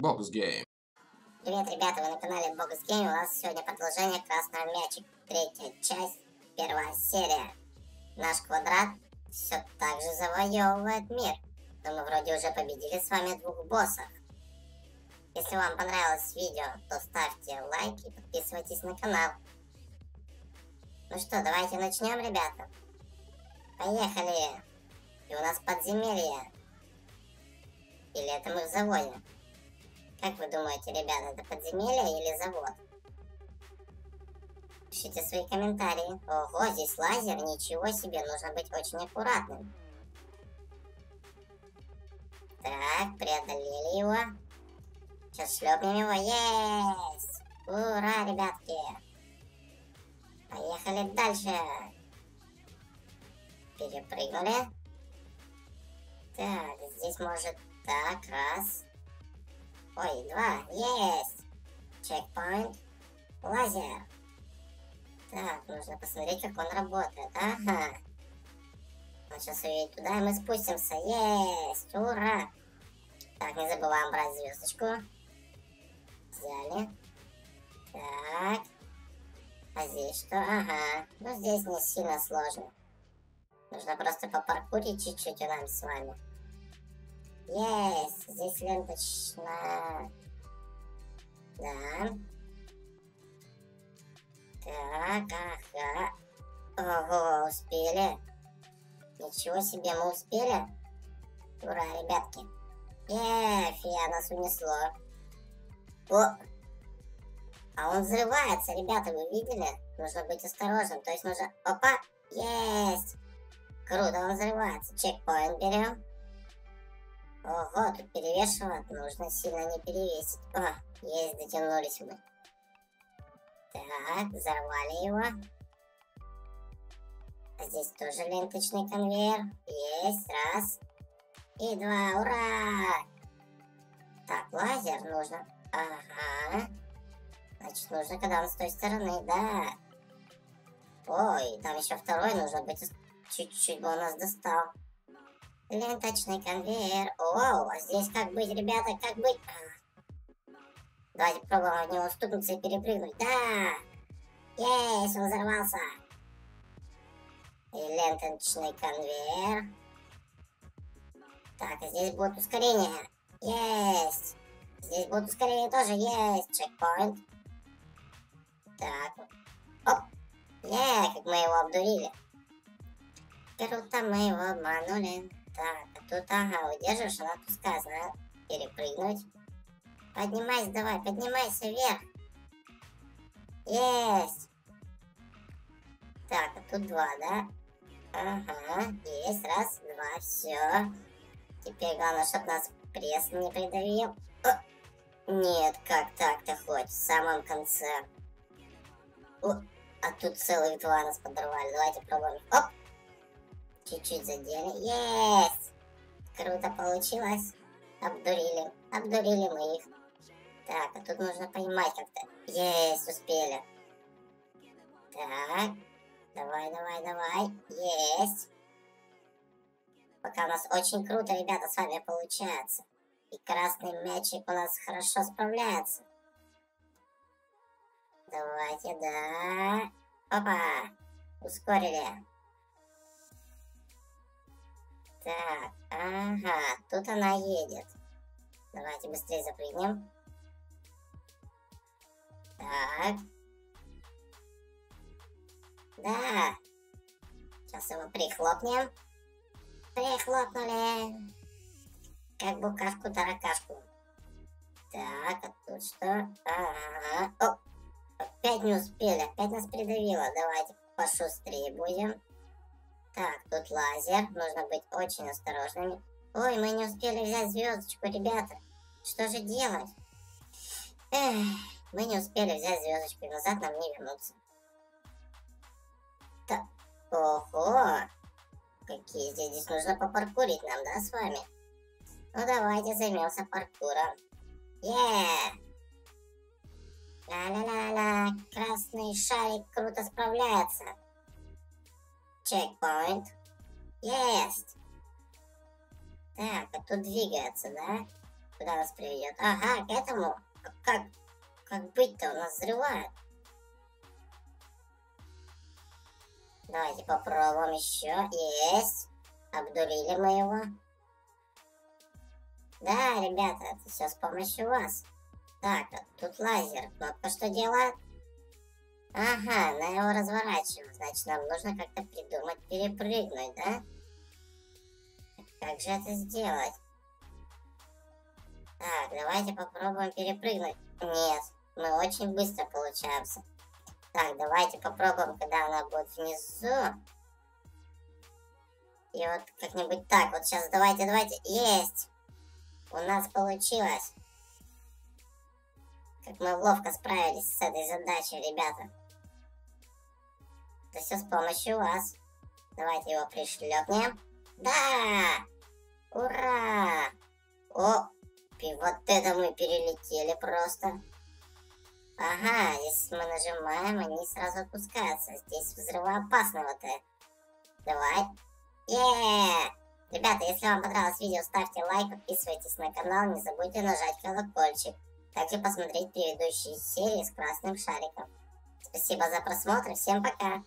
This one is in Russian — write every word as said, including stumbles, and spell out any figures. Box Game. Привет, ребята, вы на канале Box Game. У нас сегодня продолжение Красного Мячик. Третья часть, первая серия. Наш квадрат все так же завоевывает мир. Но мы вроде уже победили с вами двух боссов. Если вам понравилось видео, то ставьте лайк и подписывайтесь на канал. Ну что, давайте начнем, ребята. Поехали. И у нас подземелье. Или это мы в заводе? Как вы думаете, ребята, это подземелье или завод? Пишите свои комментарии. Ого, здесь лазер, ничего себе, нужно быть очень аккуратным. Так, преодолели его. Сейчас шлепнем его. Есть! Ура, ребятки! Поехали дальше. Перепрыгнули. Так, здесь может... Так, раз. Ой, два. Есть! Чекпоинт. Лазер. Так, нужно посмотреть, как он работает. Ага. Он сейчас уедет туда, и мы спустимся. Есть! Ура! Так, не забываем брать звездочку. Взяли. Так. А здесь что? Ага. Ну, здесь не сильно сложно. Нужно просто попаркурить чуть-чуть у нас с вами. Есть! Здесь ленточная. Да. Так, ага. Ого, успели. Ничего себе, мы успели. Ура, ребятки. Эф, я нас унесло. О! А он взрывается, ребята, вы видели? Нужно быть осторожным, то есть нужно... Опа! Есть! Круто, он взрывается. Чекпоинт берем. Ого, тут перевешивать нужно, сильно не перевесить. О, есть, дотянулись мы. Так, взорвали его. Здесь тоже ленточный конвейер. Есть, раз. И два, ура! Так, лазер нужно. Ага. Значит, нужно, когда он с той стороны, да. Ой, там еще второй нужно быть. Чуть-чуть бы он нас достал. Ленточный конвейер. Оу, а здесь как быть, ребята, как быть? Давайте пробуем от него стукнуться и перепрыгнуть. Да! Есть, он взорвался. И ленточный конвейер. Так, здесь будет ускорение. Есть! Здесь будет ускорение тоже. Есть! Чекпоинт. Так. Оп! Еее, как мы его обдурили. Круто, мы его обманули. Так, а тут, ага, удерживаешь, она тут сказано. Перепрыгнуть. Поднимайся, давай, поднимайся вверх. Есть! Так, а тут два, да? Ага, есть, раз, два, все. Теперь главное, чтобы нас пресс не придавил. О! Нет, как так-то хоть, в самом конце. О! А тут целых два нас подорвали. Давайте пробуем. Оп! Чуть-чуть задели. Есть! Круто получилось. Обдурили. Обдурили мы их. Так, а тут нужно поймать как-то. Есть, успели. Так. Давай, давай, давай. Есть. Пока у нас очень круто, ребята, с вами получается. И красный мячик у нас хорошо справляется. Давайте, да. Опа! Ускорили. Так, ага, тут она едет. Давайте быстрее запрыгнем. Так. Да. Сейчас его прихлопнем. Прихлопнули. Как букашку-таракашку. Так, а тут что? Ага. О, опять не успели, опять нас придавило. Давайте пошустрее будем. Так, тут лазер, нужно быть очень осторожными. Ой, мы не успели взять звездочку, ребята. Что же делать? Эх, мы не успели взять звездочку, и назад нам не вернуться. Так, ого! Какие здесь, здесь нужно попаркурить нам, да, с вами? Ну, давайте займемся паркуром. Еее! Ла-ла-ла-ла, красный шарик круто справляется. Чекпоинт. Есть! Так, а тут двигается, да? Куда нас приведет? Ага, к этому. Как, как быть-то? У нас взрывает. Давайте попробуем еще. Есть. Обдурили мы его. Да, ребята, это все с помощью вас. Так, тут лазер. Кнопка что делает? Ага, она его разворачивает. Значит, нам нужно как-то придумать перепрыгнуть, да? Как же это сделать? Так, давайте попробуем перепрыгнуть. Нет, мы очень быстро получаемся. Так, давайте попробуем, когда она будет внизу. И вот как-нибудь так. Вот сейчас давайте, давайте. Есть! У нас получилось. Как мы ловко справились с этой задачей, ребята. Это все с помощью вас. Давайте его пришлепнем. Да! Ура! О! И вот это мы перелетели просто. Ага, если мы нажимаем, они сразу опускаются. Здесь взрывоопасно вот это. Давай. Еее! Ребята, если вам понравилось видео, ставьте лайк, подписывайтесь на канал, не забудьте нажать колокольчик. Также посмотреть предыдущие серии с красным шариком. Спасибо за просмотр, всем пока!